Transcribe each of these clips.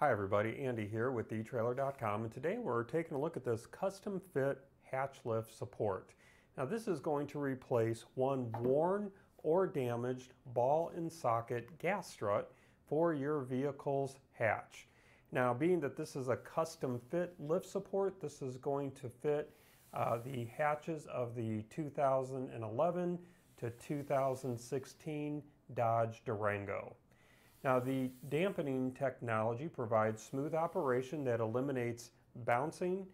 Hi everybody, Andy here with eTrailer.com, and today we're taking a look at this custom fit hatch lift support. Now this is going to replace one worn or damaged ball and socket gas strut for your vehicle's hatch. Now being that this is a custom fit lift support, this is going to fit the hatches of the 2011 to 2016 Dodge Durango. Now the dampening technology provides smooth operation that eliminates bouncing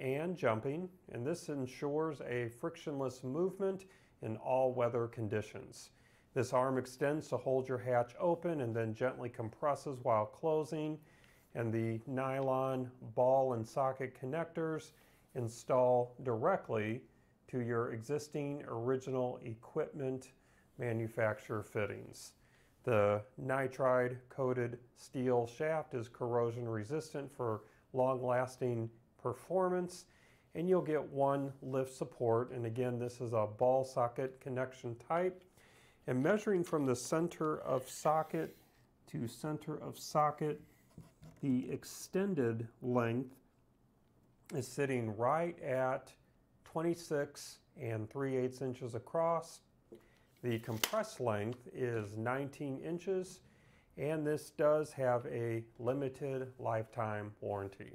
and jumping, and this ensures a frictionless movement in all weather conditions. This arm extends to hold your hatch open and then gently compresses while closing, and the nylon ball and socket connectors install directly to your existing original equipment manufacturer fittings. The nitride-coated steel shaft is corrosion-resistant for long-lasting performance, and you'll get one lift support. And again, this is a ball socket connection type. And measuring from the center of socket to center of socket, the extended length is sitting right at 26 3/8 inches across. The compressed length is 19 inches, and this does have a limited lifetime warranty.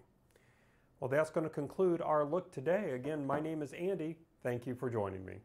Well, that's going to conclude our look today. Again, my name is Andy. Thank you for joining me.